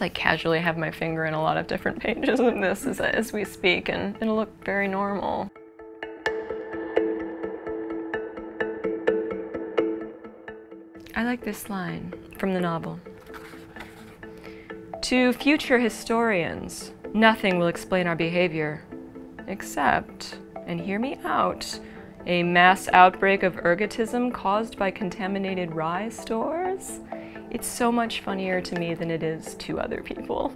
just like casually have my finger in a lot of different pages of this as we speak, and it'll look very normal. I like this line from the novel. To future historians, nothing will explain our behavior except, and hear me out, a mass outbreak of ergotism caused by contaminated rye stores. It's so much funnier to me than it is to other people.